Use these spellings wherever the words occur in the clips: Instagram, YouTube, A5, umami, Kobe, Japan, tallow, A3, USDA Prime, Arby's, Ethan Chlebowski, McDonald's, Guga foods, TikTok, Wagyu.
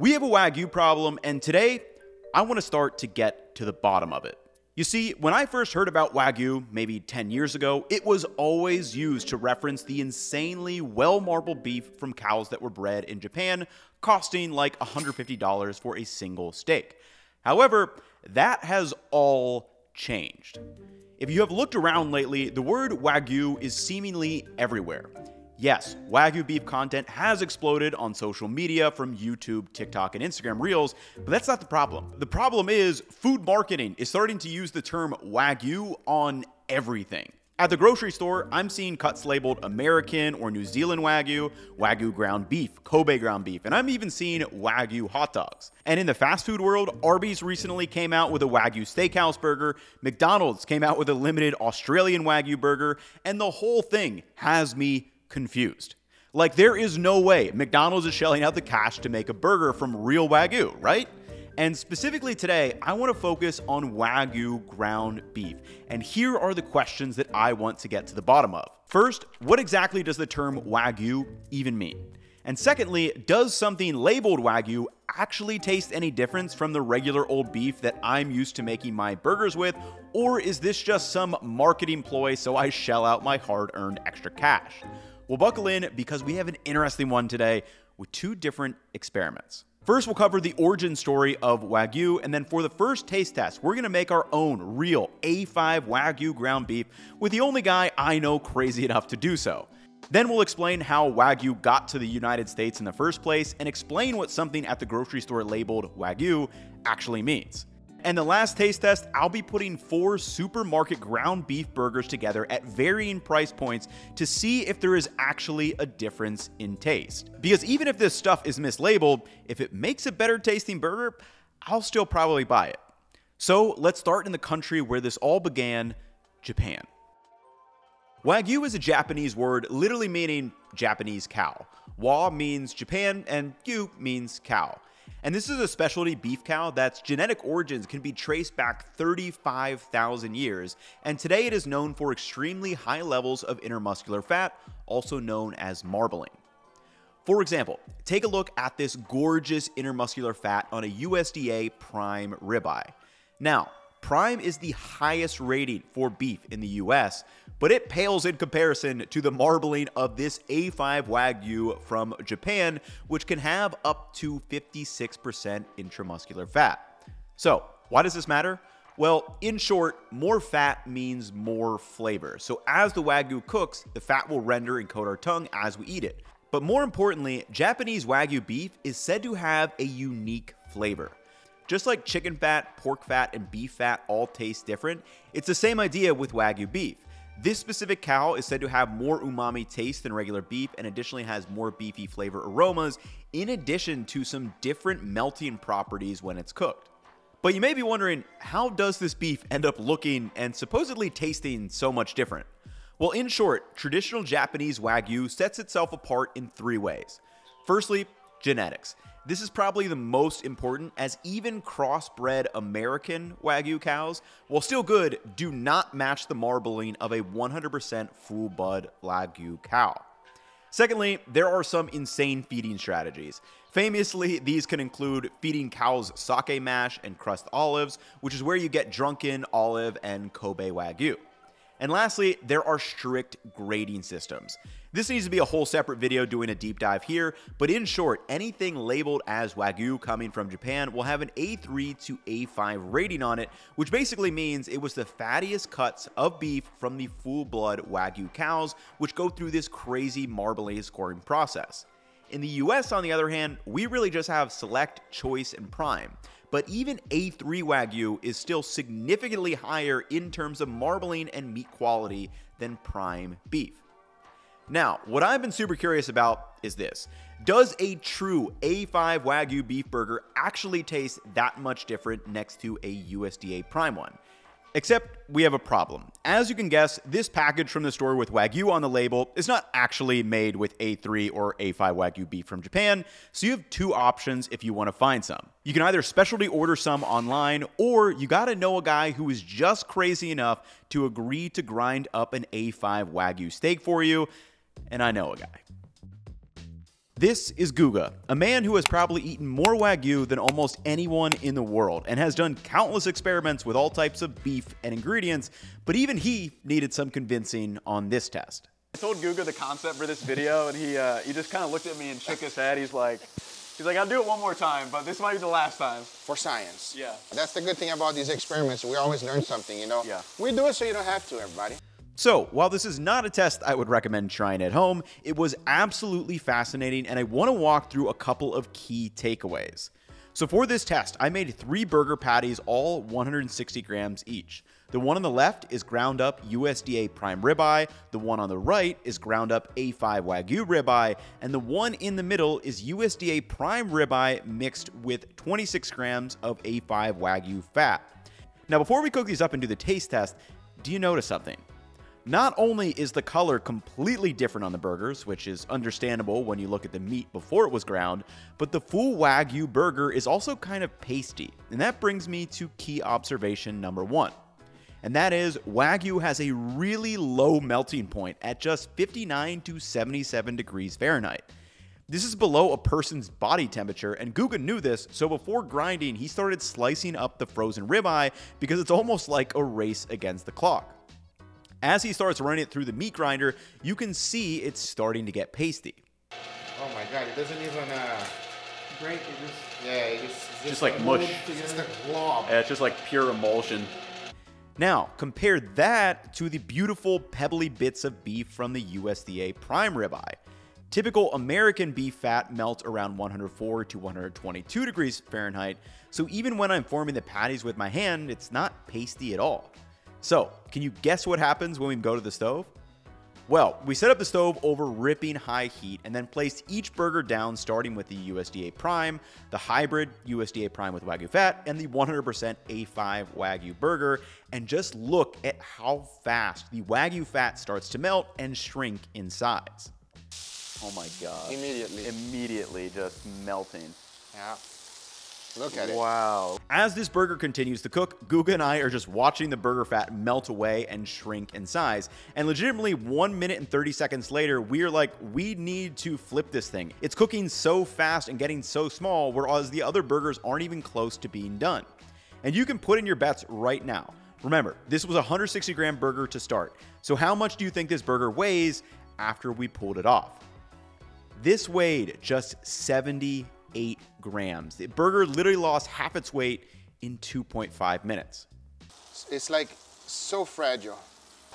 We have a Wagyu problem, and today I want to start to get to the bottom of it. You see, when I first heard about Wagyu, maybe 10 years ago, it was always used to reference the insanely well-marbled beef from cows that were bred in Japan, costing like $150 for a single steak. However, that has all changed. If you have looked around lately, the word Wagyu is seemingly everywhere. Yes, Wagyu beef content has exploded on social media from YouTube, TikTok, and Instagram Reels, but that's not the problem. The problem is food marketing is starting to use the term Wagyu on everything. At the grocery store, I'm seeing cuts labeled American or New Zealand Wagyu, Wagyu ground beef, Kobe ground beef, and I'm even seeing Wagyu hot dogs. And in the fast food world, Arby's recently came out with a Wagyu steakhouse burger, McDonald's came out with a limited Australian Wagyu burger, and the whole thing has me confused. Like, there is no way McDonald's is shelling out the cash to make a burger from real Wagyu, right? And specifically today, I want to focus on Wagyu ground beef. And here are the questions that I want to get to the bottom of. First, what exactly does the term Wagyu even mean? And secondly, does something labeled Wagyu actually taste any difference from the regular old beef that I'm used to making my burgers with, or is this just some marketing ploy so I shell out my hard-earned extra cash? Well, buckle in because we have an interesting one today with two different experiments. First, we'll cover the origin story of Wagyu, and then for the first taste test, we're gonna make our own real A5 Wagyu ground beef with the only guy I know crazy enough to do so. Then we'll explain how Wagyu got to the United States in the first place and explain what something at the grocery store labeled Wagyu actually means. And the last taste test, I'll be putting four supermarket ground beef burgers together at varying price points to see if there is actually a difference in taste. Because even if this stuff is mislabeled, if it makes a better tasting burger, I'll still probably buy it. So let's start in the country where this all began, Japan. Wagyu is a Japanese word literally meaning Japanese cow. Wa means Japan and Gyu means cow. And this is a specialty beef cow that's genetic origins can be traced back 35,000 years, and today it is known for extremely high levels of intermuscular fat, also known as marbling. For example, take a look at this gorgeous intermuscular fat on a USDA Prime ribeye. Now, Prime is the highest rating for beef in the US, but it pales in comparison to the marbling of this A5 Wagyu from Japan, which can have up to 56% intramuscular fat. So, why does this matter? Well, in short, more fat means more flavor. So as the Wagyu cooks, the fat will render and coat our tongue as we eat it. But more importantly, Japanese Wagyu beef is said to have a unique flavor. Just like chicken fat, pork fat, and beef fat all taste different, it's the same idea with Wagyu beef. This specific cow is said to have more umami taste than regular beef and additionally has more beefy flavor aromas, in addition to some different melting properties when it's cooked. But you may be wondering, how does this beef end up looking and supposedly tasting so much different? Well, in short, traditional Japanese Wagyu sets itself apart in three ways. Firstly, genetics. This is probably the most important, as even crossbred American Wagyu cows, while still good, do not match the marbling of a 100% full bud Wagyu cow. Secondly, there are some insane feeding strategies. Famously, these can include feeding cows sake mash and crust olives, which is where you get drunken olive and Kobe Wagyu. And lastly, there are strict grading systems. This needs to be a whole separate video doing a deep dive here, but in short, anything labeled as Wagyu coming from Japan will have an A3 to A5 rating on it, which basically means it was the fattiest cuts of beef from the full-blood Wagyu cows, which go through this crazy marbling scoring process. In the US, on the other hand, we really just have select, choice, and prime. But even A3 Wagyu is still significantly higher in terms of marbling and meat quality than prime beef. Now, what I've been super curious about is this. Does a true A5 Wagyu beef burger actually taste that much different next to a USDA Prime one? Except we have a problem. As you can guess, this package from the store with Wagyu on the label is not actually made with A3 or A5 Wagyu beef from Japan, so you have two options if you want to find some. You can either specialty order some online, or you gotta know a guy who is just crazy enough to agree to grind up an A5 Wagyu steak for you, and I know a guy. This is Guga, a man who has probably eaten more Wagyu than almost anyone in the world and has done countless experiments with all types of beef and ingredients, but even he needed some convincing on this test. I told Guga the concept for this video and he just kind of looked at me and shook his head. He's like, I'll do it one more time, but this might be the last time. For science. Yeah. That's the good thing about these experiments. We always learn something, you know? Yeah. We do it so you don't have to, everybody. So, while this is not a test I would recommend trying at home, it was absolutely fascinating, and I want to walk through a couple of key takeaways. So for this test, I made 3 burger patties, all 160 grams each. The one on the left is ground up USDA Prime ribeye, the one on the right is ground up A5 Wagyu ribeye, and the one in the middle is USDA Prime ribeye mixed with 26 grams of A5 Wagyu fat. Now before we cook these up and do the taste test, do you notice something? Not only is the color completely different on the burgers, which is understandable when you look at the meat before it was ground, but the full Wagyu burger is also kind of pasty. And that brings me to key observation number 1. And that is Wagyu has a really low melting point at just 59 to 77 degrees Fahrenheit. This is below a person's body temperature, and Guga knew this, so before grinding, he started slicing up the frozen ribeye because it's almost like a race against the clock. As he starts running it through the meat grinder, you can see it's starting to get pasty. Oh my god, it doesn't even break, it just... Yeah, it's just like mush. It's just like glob. Yeah, it's just like pure emulsion. Now, compare that to the beautiful pebbly bits of beef from the USDA Prime ribeye. Typical American beef fat melts around 104 to 122 degrees Fahrenheit, so even when I'm forming the patties with my hand, it's not pasty at all. So, can you guess what happens when we go to the stove? Well, we set up the stove over ripping high heat and then placed each burger down, starting with the USDA Prime, the hybrid USDA Prime with Wagyu fat, and the 100% A5 Wagyu burger, and just look at how fast the Wagyu fat starts to melt and shrink in size. Oh my god. Immediately. Immediately just melting. Yeah. Look at it. Wow. As this burger continues to cook, Guga and I are just watching the burger fat melt away and shrink in size. And legitimately 1 minute and 30 seconds later, we're like, we need to flip this thing. It's cooking so fast and getting so small, whereas the other burgers aren't even close to being done. And you can put in your bets right now. Remember, this was a 160 gram burger to start. So how much do you think this burger weighs after we pulled it off? This weighed just 78 grams. The burger literally lost half its weight in 2.5 minutes. It's like so fragile.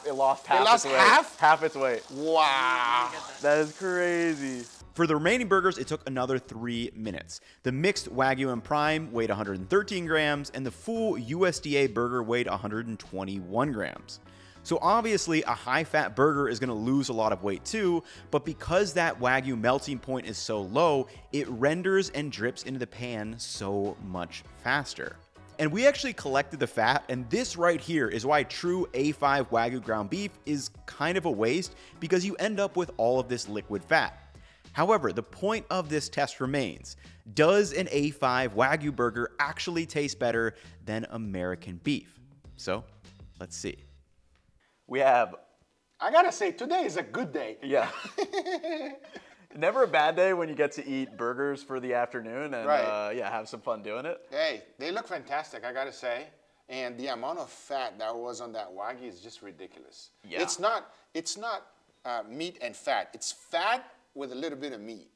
It lost half its weight. It lost half? Half its weight. Wow. That is crazy. For the remaining burgers, it took another 3 minutes. The mixed Wagyu and Prime weighed 113 grams, and the full USDA burger weighed 121 grams. So obviously a high-fat burger is gonna lose a lot of weight too, but because that Wagyu melting point is so low, it renders and drips into the pan so much faster. And we actually collected the fat, and this right here is why true A5 Wagyu ground beef is kind of a waste, because you end up with all of this liquid fat. However, the point of this test remains, does an A5 Wagyu burger actually taste better than American beef? So let's see. We have... I gotta say, today is a good day. Yeah. Never a bad day when you get to eat burgers for the afternoon and yeah, have some fun doing it. Hey, they look fantastic, I gotta say. And the amount of fat that was on that Wagyu is just ridiculous. Yeah. It's not meat and fat. It's fat with a little bit of meat.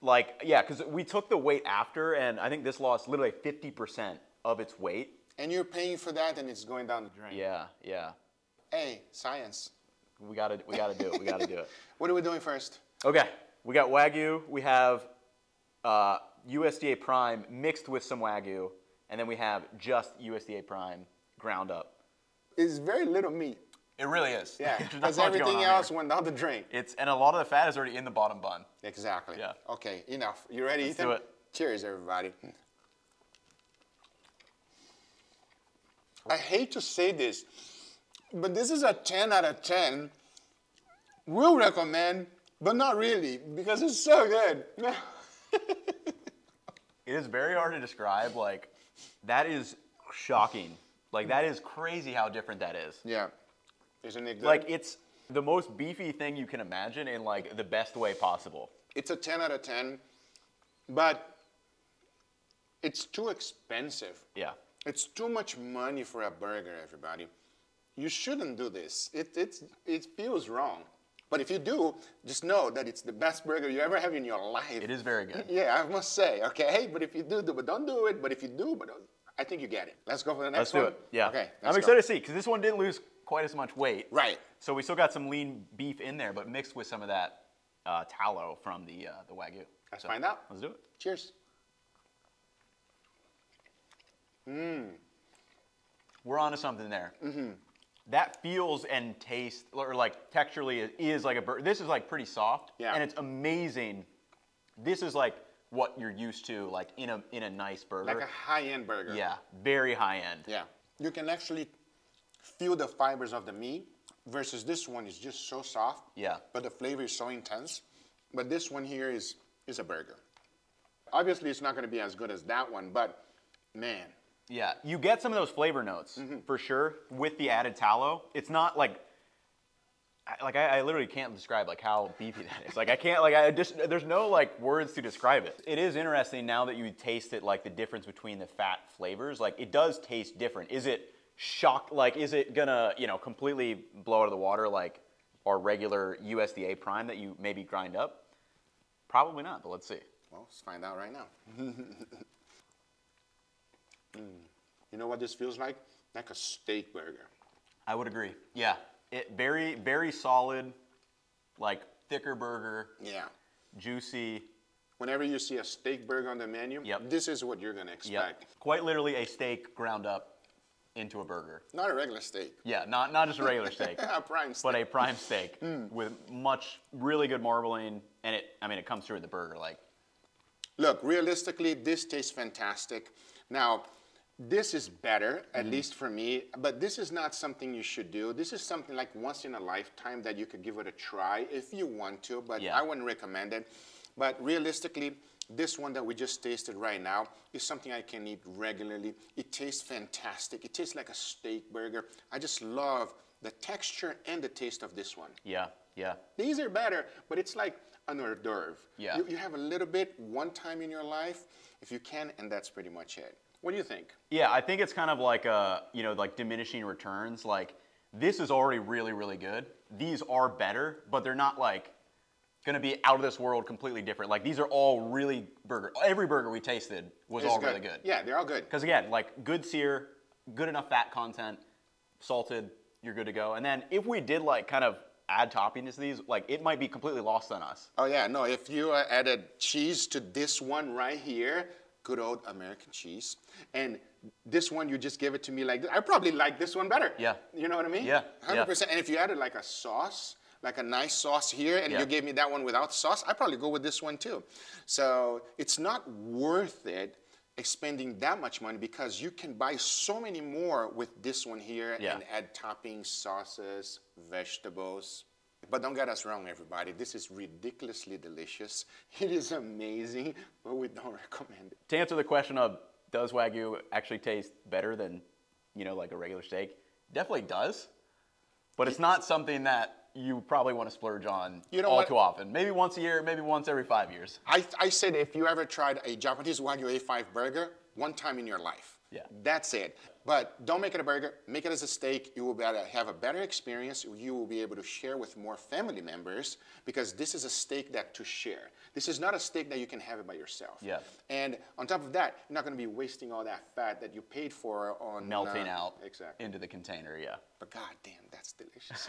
Like, yeah, because we took the weight after, and I think this lost literally 50% of its weight. And you're paying for that, and it's going down the drain. Yeah, yeah. Hey, science. We gotta do it. We gotta do it. What are we doing first? Okay, we got Wagyu. We have USDA Prime mixed with some Wagyu, and then we have just USDA Prime ground up. It's very little meat. It really is. Yeah, because everything else went down the drain. And a lot of the fat is already in the bottom bun. Exactly. Yeah. Okay, enough. You ready, Ethan? Let's do it. Cheers, everybody. I hate to say this, but this is a 10 out of 10. We'll recommend, but not really, because it's so good. It is very hard to describe. Like, that is shocking. Like, that is crazy how different that is. Yeah. Isn't it good? Like, it's the most beefy thing you can imagine in, like, the best way possible. It's a 10 out of 10, but it's too expensive. Yeah. It's too much money for a burger, everybody. You shouldn't do this. It feels wrong. But if you do, just know that it's the best burger you ever have in your life. It is very good. Yeah, I must say, okay? But if you do, but don't do it. But if you do, but I think you get it. Let's go for the next one. Let's do it. Yeah. Okay. I'm excited to see, because this one didn't lose quite as much weight. Right. So we still got some lean beef in there, but mixed with some of that tallow from the Wagyu. Let's find out. Let's do it. Cheers. Mmm. We're onto something there. Mm-hmm. That feels and tastes, or like texturally, it is like a burger. This is like pretty soft, yeah, and it's amazing. This is like what you're used to, like in a nice burger. Like a high-end burger. Yeah, very high-end. Yeah, you can actually feel the fibers of the meat, versus this one is just so soft. Yeah. But the flavor is so intense. But this one here is a burger. Obviously, it's not going to be as good as that one, but man. Yeah, you get some of those flavor notes, mm-hmm, for sure, with the added tallow. It's not I literally can't describe like how beefy that is. Like I can't, like I just, there's no like words to describe it. It is interesting now that you taste it, like the difference between the fat flavors. Like it does taste different. Is it shock? Like is it gonna, you know, completely blow out of the water like our regular USDA Prime that you maybe grind up? Probably not, but let's see. Well, let's find out right now. Mm. You know what this feels like? Like a steak burger. I would agree. Yeah. It very, very solid, like thicker burger. Yeah. Juicy. Whenever you see a steak burger on the menu, yep, this is what you're going to expect. Yep. Quite literally a steak ground up into a burger. Not a regular steak. Yeah, not just a regular steak. A prime steak. But a prime steak with much, really good marbling. And it, I mean, it comes through in the burger. Like, look, realistically, this tastes fantastic. Now, this is better, at least for me, but this is not something you should do. This is something like once in a lifetime that you could give it a try if you want to, but yeah, I wouldn't recommend it. But realistically, this one that we just tasted right now is something I can eat regularly. It tastes fantastic. It tastes like a steak burger. I just love the texture and the taste of this one. Yeah, yeah. These are better, but it's like an hors d'oeuvre. Yeah. You have a little bit one time in your life, if you can, and that's pretty much it. What do you think? Yeah, I think it's kind of like a, you know, like diminishing returns. Like this is already really, really good. These are better, but they're not like gonna be out of this world completely different. Like these are all really burger. Every burger we tasted was all really good. Yeah, they're all good. Because again, like good sear, good enough fat content, salted, you're good to go. And then if we did like kind of add toppings to these, like it might be completely lost on us. Oh yeah, no, if you added cheese to this one right here, good old American cheese, and this one you just gave it to me like this, I probably like this one better. Yeah. You know what I mean? Yeah. 100%. Yeah. And if you added like a sauce, like a nice sauce here, and yeah, you gave me that one without sauce, I probably go with this one too. So it's not worth it expending that much money, because you can buy so many more with this one here, yeah, and add toppings, sauces, vegetables. But don't get us wrong, everybody. This is ridiculously delicious. It is amazing, but we don't recommend it. To answer the question of does Wagyu actually taste better than, you know, like a regular steak, definitely does. But it's not something that you probably want to splurge on too often. Maybe once a year, maybe once every 5 years. I said if you ever tried a Japanese Wagyu A5 burger, one time in your life. Yeah. That's it. But don't make it a burger. Make it as a steak. You will have a better experience. You will be able to share with more family members, because this is a steak that to share. This is not a steak that you can have it by yourself. Yeah. And on top of that, you're not going to be wasting all that fat that you paid for on melting out into the container. Yeah. But goddamn, that's delicious.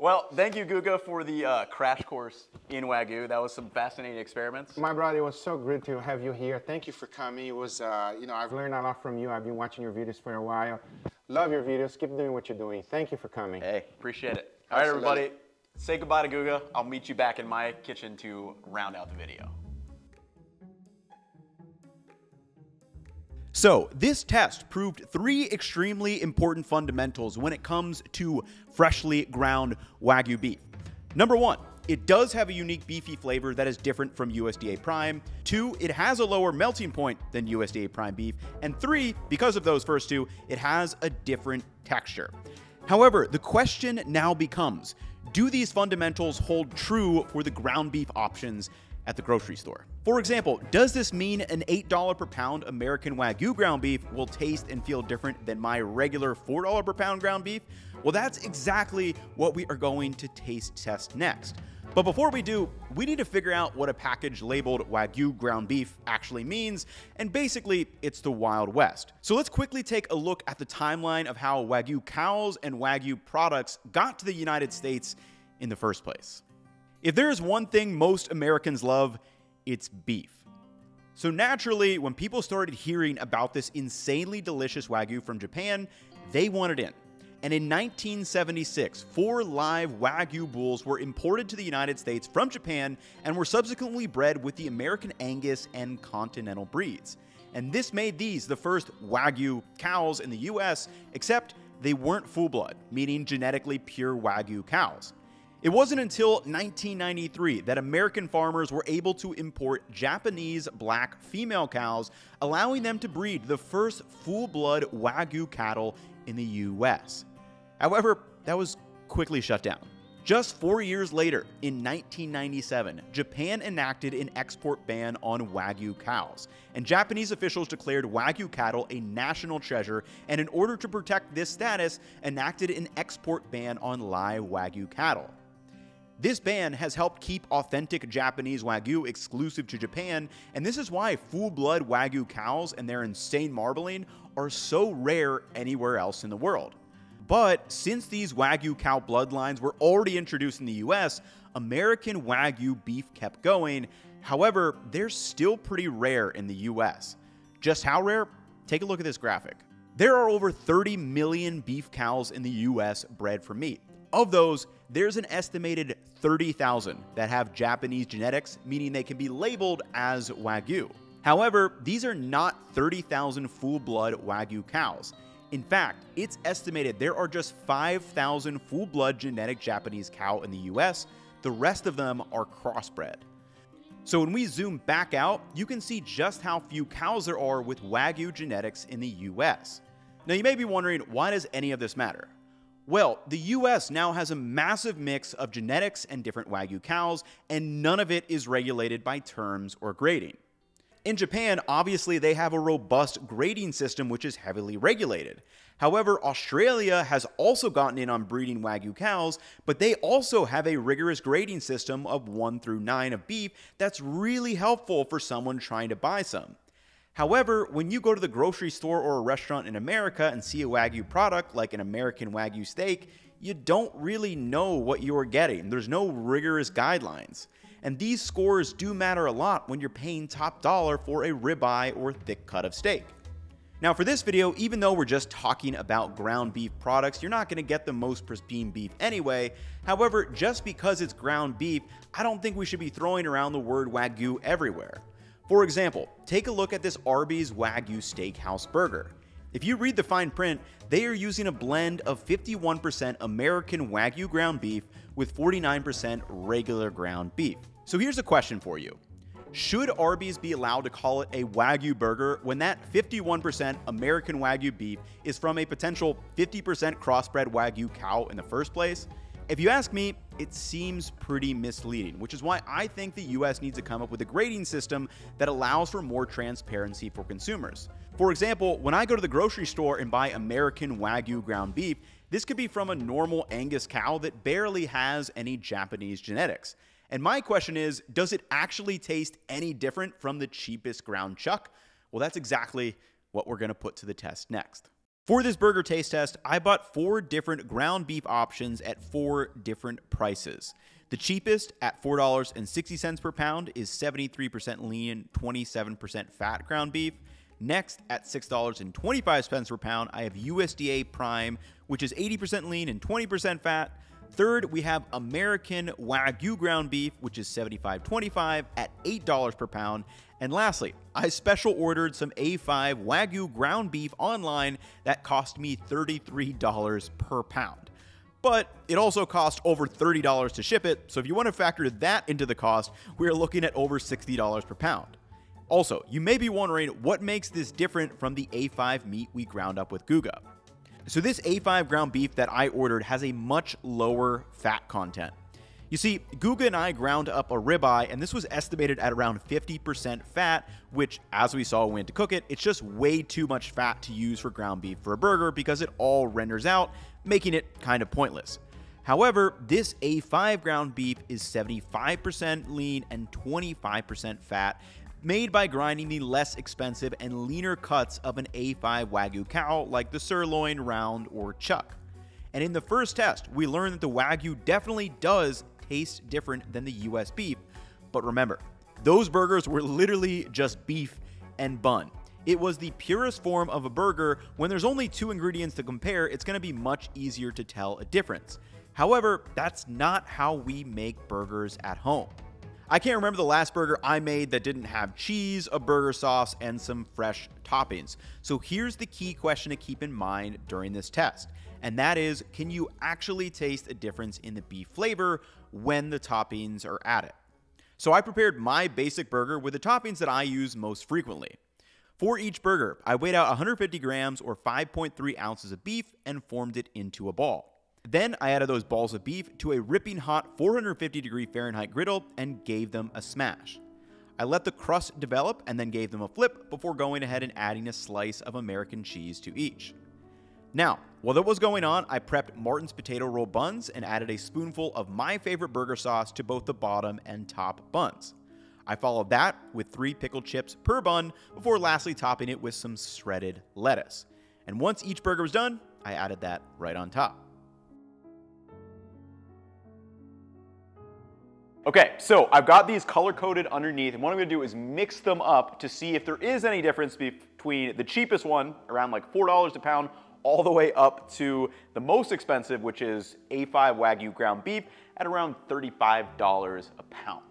Well, thank you, Guga, for the crash course in Wagyu. That was some fascinating experiments. My brother, it was so great to have you here. Thank you for coming. It was, you know, I've learned a lot from you. I've been watching your videos for a while. Love your videos. Keep doing what you're doing. Thank you for coming. Hey, appreciate it. All right, everybody, say goodbye to Guga. I'll meet you back in my kitchen to round out the video. So this test proved three extremely important fundamentals when it comes to freshly ground Wagyu beef. Number one, it does have a unique beefy flavor that is different from USDA Prime. Two, it has a lower melting point than USDA Prime beef. And three, because of those first two, it has a different texture. However, the question now becomes, do these fundamentals hold true for the ground beef options at the grocery store? For example, does this mean an $8 per pound American Wagyu ground beef will taste and feel different than my regular $4 per pound ground beef? Well, that's exactly what we are going to taste test next. But before we do, we need to figure out what a package labeled Wagyu ground beef actually means, and basically, it's the Wild West. So let's quickly take a look at the timeline of how Wagyu cows and Wagyu products got to the United States in the first place. If there is one thing most Americans love, it's beef. So naturally, when people started hearing about this insanely delicious Wagyu from Japan, they wanted in. And in 1976, 4 live Wagyu bulls were imported to the United States from Japan and were subsequently bred with the American Angus and Continental breeds. And this made these the first Wagyu cows in the US, except they weren't full blood, meaning genetically pure Wagyu cows. It wasn't until 1993 that American farmers were able to import Japanese black female cows, allowing them to breed the first full-blood Wagyu cattle in the US. However, that was quickly shut down. Just 4 years later, in 1997, Japan enacted an export ban on Wagyu cows, and Japanese officials declared Wagyu cattle a national treasure, and in order to protect this status, enacted an export ban on live Wagyu cattle. This ban has helped keep authentic Japanese Wagyu exclusive to Japan, and this is why full-blood Wagyu cows and their insane marbling are so rare anywhere else in the world. But since these Wagyu cow bloodlines were already introduced in the US, American Wagyu beef kept going. However, they're still pretty rare in the US. Just how rare? Take a look at this graphic. There are over 30 million beef cows in the US bred for meat. Of those, there's an estimated 30,000 that have Japanese genetics, meaning they can be labeled as Wagyu. However, these are not 30,000 full-blood Wagyu cows. In fact, it's estimated there are just 5,000 full-blood genetic Japanese cow in the US. The rest of them are crossbred. So when we zoom back out, you can see just how few cows there are with Wagyu genetics in the US. Now you may be wondering, why does any of this matter? Well, the US now has a massive mix of genetics and different Wagyu cows, and none of it is regulated by terms or grading. In Japan, obviously, they have a robust grading system which is heavily regulated. However, Australia has also gotten in on breeding Wagyu cows, but they also have a rigorous grading system of 1 through 9 of beef that's really helpful for someone trying to buy some. However, when you go to the grocery store or a restaurant in America and see a Wagyu product, like an American Wagyu steak, you don't really know what you're getting. There's no rigorous guidelines. And these scores do matter a lot when you're paying top dollar for a ribeye or thick cut of steak. Now for this video, even though we're just talking about ground beef products, you're not gonna get the most pristine beef anyway. However, just because it's ground beef, I don't think we should be throwing around the word Wagyu everywhere. For example, take a look at this Arby's Wagyu Steakhouse Burger. If you read the fine print, they are using a blend of 51% American Wagyu ground beef with 49% regular ground beef. So here's a question for you. Should Arby's be allowed to call it a Wagyu burger when that 51% American Wagyu beef is from a potential 50% crossbred Wagyu cow in the first place? If you ask me, it seems pretty misleading, which is why I think the US needs to come up with a grading system that allows for more transparency for consumers. For example, when I go to the grocery store and buy American Wagyu ground beef, this could be from a normal Angus cow that barely has any Japanese genetics. And my question is, does it actually taste any different from the cheapest ground chuck? Well, that's exactly what we're gonna put to the test next. For this burger taste test, I bought 4 different ground beef options at 4 different prices. The cheapest at $4.60 per pound is 73% lean, 27% fat ground beef. Next, at $6.25 per pound, I have USDA Prime, which is 80% lean and 20% fat. Third, we have American Wagyu ground beef, which is $75.25 at $8 per pound. And lastly, I special ordered some A5 Wagyu ground beef online that cost me $33 per pound. But it also cost over $30 to ship it, so if you want to factor that into the cost, we are looking at over $60 per pound. Also, you may be wondering what makes this different from the A5 meat we ground up with Guga. So this A5 ground beef that I ordered has a much lower fat content. You see, Guga and I ground up a ribeye, and this was estimated at around 50% fat, which, as we saw when we had to cook it, it's just way too much fat to use for ground beef for a burger because it all renders out, making it kind of pointless. However, this A5 ground beef is 75% lean and 25% fat, made by grinding the less expensive and leaner cuts of an A5 Wagyu cow like the sirloin, round, or chuck. And in the first test, we learned that the Wagyu definitely does taste different than the US beef. But remember, those burgers were literally just beef and bun. It was the purest form of a burger. When there's only two ingredients to compare, it's going to be much easier to tell a difference. However, that's not how we make burgers at home. I can't remember the last burger I made that didn't have cheese, a burger sauce, and some fresh toppings. So here's the key question to keep in mind during this test, and that is, can you actually taste a difference in the beef flavor when the toppings are added? So I prepared my basic burger with the toppings that I use most frequently. For each burger, I weighed out 150 grams or 5.3 ounces of beef and formed it into a ball. Then I added those balls of beef to a ripping hot 450-degree Fahrenheit griddle and gave them a smash. I let the crust develop and then gave them a flip before going ahead and adding a slice of American cheese to each. Now, while that was going on, I prepped Martin's potato roll buns and added a spoonful of my favorite burger sauce to both the bottom and top buns. I followed that with 3 pickle chips per bun before lastly topping it with some shredded lettuce. And once each burger was done, I added that right on top. Okay, so I've got these color-coded underneath, and what I'm gonna do is mix them up to see if there is any difference between the cheapest one, around like $4 a pound, all the way up to the most expensive, which is A5 Wagyu ground beef at around $35 a pound.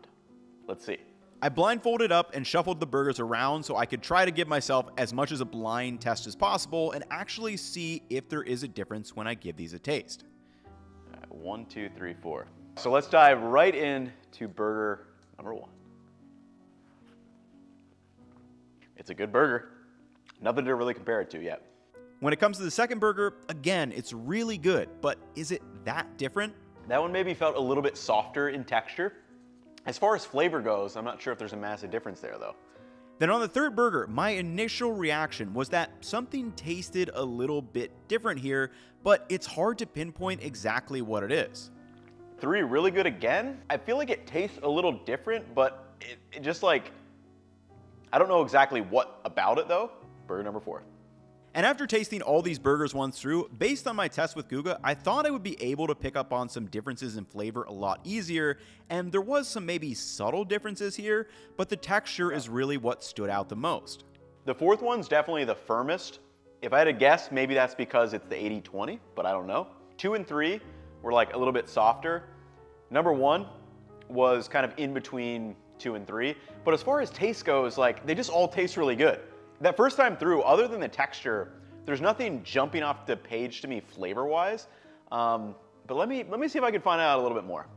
Let's see. I blindfolded up and shuffled the burgers around so I could try to give myself as much as a blind test as possible and actually see if there is a difference when I give these a taste. All right, 1, 2, 3, 4. So let's dive right in to burger number 1. It's a good burger. Nothing to really compare it to yet. When it comes to the second burger, again, it's really good, but is it that different? That one maybe felt a little bit softer in texture. As far as flavor goes, I'm not sure if there's a massive difference there though. Then on the third burger, my initial reaction was that something tasted a little bit different here, but it's hard to pinpoint exactly what it is. 3 really good again. I feel like it tastes a little different, but it just like, I don't know exactly what about it though. Burger number 4. And after tasting all these burgers once through, based on my test with Guga, I thought I would be able to pick up on some differences in flavor a lot easier. And there was some maybe subtle differences here, but the texture is really what stood out the most. The fourth one's definitely the firmest. If I had to guess, maybe that's because it's the 80-20, but I don't know. 2 and 3, were like a little bit softer. Number 1 was kind of in between 2 and 3, but as far as taste goes, like they just all taste really good. That first time through, other than the texture, there's nothing jumping off the page to me flavor-wise, but let me see if I can find out a little bit more.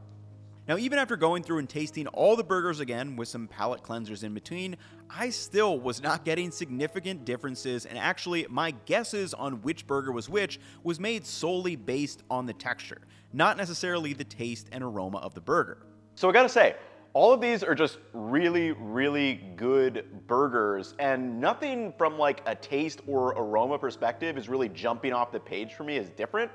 Now, even after going through and tasting all the burgers again with some palate cleansers in between, I still was not getting significant differences, and actually my guesses on which burger was which was made solely based on the texture, not necessarily the taste and aroma of the burger. So I gotta say, all of these are just really, really good burgers, and nothing from like a taste or aroma perspective is really jumping off the page for me as different.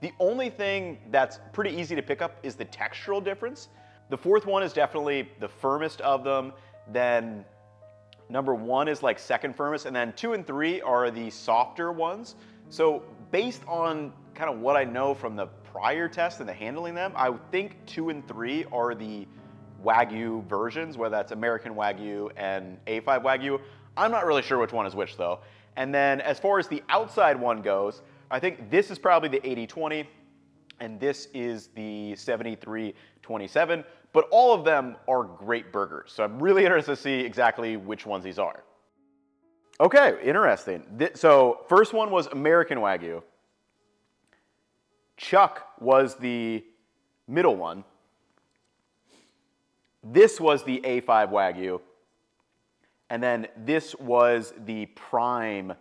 The only thing that's pretty easy to pick up is the textural difference. The fourth one is definitely the firmest of them. Then number 1 is like second firmest, and then 2 and 3 are the softer ones. So based on kind of what I know from the prior test and the handling them, I would think 2 and 3 are the Wagyu versions, whether that's American Wagyu and A5 Wagyu. I'm not really sure which one is which though. And then as far as the outside one goes, I think this is probably the 80-20, and this is the 73-27, but all of them are great burgers. So I'm really interested to see exactly which ones these are. Okay, interesting. So first one was American Wagyu. Chuck was the middle one. This was the A5 Wagyu. And then this was the Prime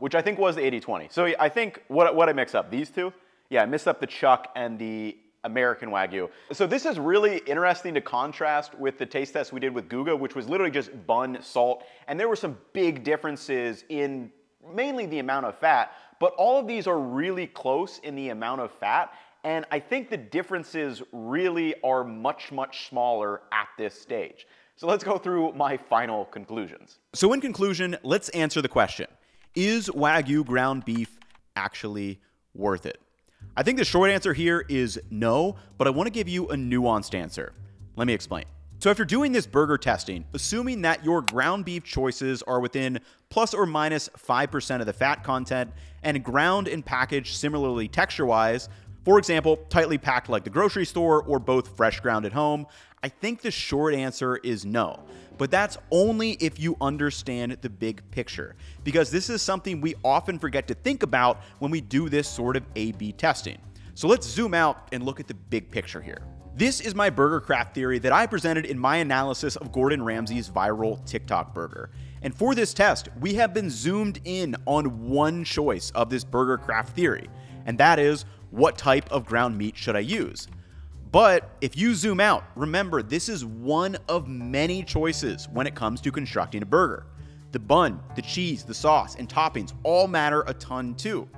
which I think was the 80-20. So I think, what I mix up, these two? Yeah, I mixed up the chuck and the American Wagyu. So this is really interesting to contrast with the taste test we did with Guga, which was literally just bun, salt, and there were some big differences in mainly the amount of fat, but all of these are really close in the amount of fat, and I think the differences really are much, much smaller at this stage. So let's go through my final conclusions. So in conclusion, let's answer the question, is Wagyu ground beef actually worth it? I think the short answer here is no, but I want to give you a nuanced answer. Let me explain. So after doing this burger testing, assuming that your ground beef choices are within plus or minus 5% of the fat content and ground and packaged similarly texture-wise, for example, tightly packed like the grocery store or both fresh ground at home, I think the short answer is no. But that's only if you understand the big picture, because this is something we often forget to think about when we do this sort of A/B testing. So let's zoom out and look at the big picture here. This is my burger craft theory that I presented in my analysis of Gordon Ramsay's viral TikTok burger. And for this test, we have been zoomed in on one choice of this burger craft theory, and that is, what type of ground meat should I use? But if you zoom out, remember, this is one of many choices when it comes to constructing a burger. The bun, the cheese, the sauce, and toppings all matter a ton too.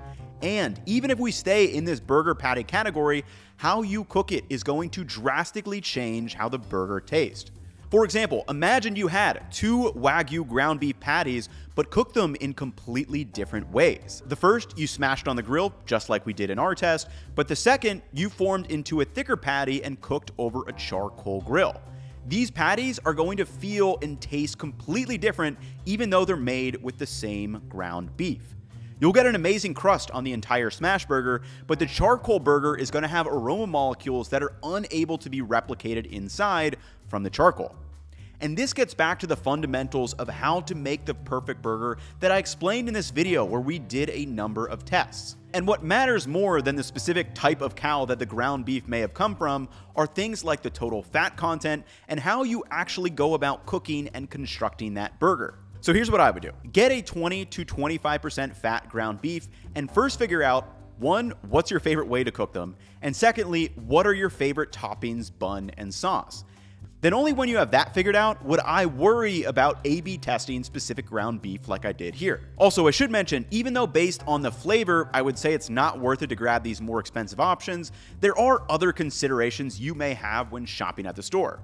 And even if we stay in this burger patty category, how you cook it is going to drastically change how the burger tastes. For example, imagine you had two Wagyu ground beef patties, but cooked them in completely different ways. The first you smashed on the grill, just like we did in our test, but the second you formed into a thicker patty and cooked over a charcoal grill. These patties are going to feel and taste completely different, even though they're made with the same ground beef. You'll get an amazing crust on the entire smash burger, but the charcoal burger is going to have aroma molecules that are unable to be replicated inside from the charcoal. And this gets back to the fundamentals of how to make the perfect burger that I explained in this video where we did a number of tests. And what matters more than the specific type of cow that the ground beef may have come from are things like the total fat content and how you actually go about cooking and constructing that burger. So here's what I would do. Get a 20 to 25% fat ground beef and first figure out, one, what's your favorite way to cook them? And secondly, what are your favorite toppings, bun, and sauce? Then only when you have that figured out would I worry about A/B testing specific ground beef like I did here. Also, I should mention, even though based on the flavor, I would say it's not worth it to grab these more expensive options, there are other considerations you may have when shopping at the store.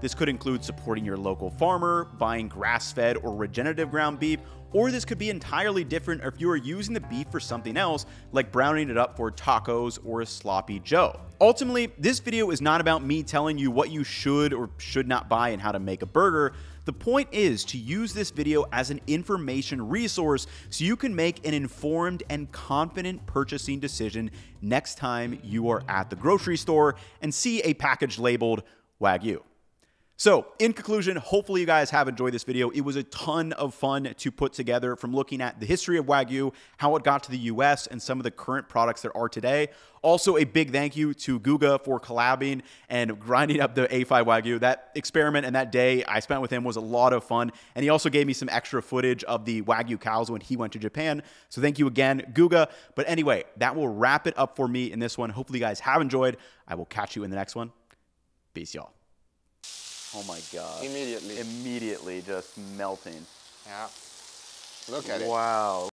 This could include supporting your local farmer, buying grass-fed or regenerative ground beef, or this could be entirely different if you are using the beef for something else, like browning it up for tacos or a sloppy joe. Ultimately, this video is not about me telling you what you should or should not buy and how to make a burger. The point is to use this video as an information resource so you can make an informed and confident purchasing decision next time you are at the grocery store and see a package labeled Wagyu. So in conclusion, hopefully you guys have enjoyed this video. It was a ton of fun to put together, from looking at the history of Wagyu, how it got to the US, and some of the current products there are today. Also, a big thank you to Guga for collabing and grinding up the A5 Wagyu. That experiment and that day I spent with him was a lot of fun. And he also gave me some extra footage of the Wagyu cows when he went to Japan. So thank you again, Guga. But anyway, that will wrap it up for me in this one. Hopefully you guys have enjoyed. I will catch you in the next one. Peace, y'all. Oh my God. Immediately. Immediately just melting. Yeah. Look at it. Wow.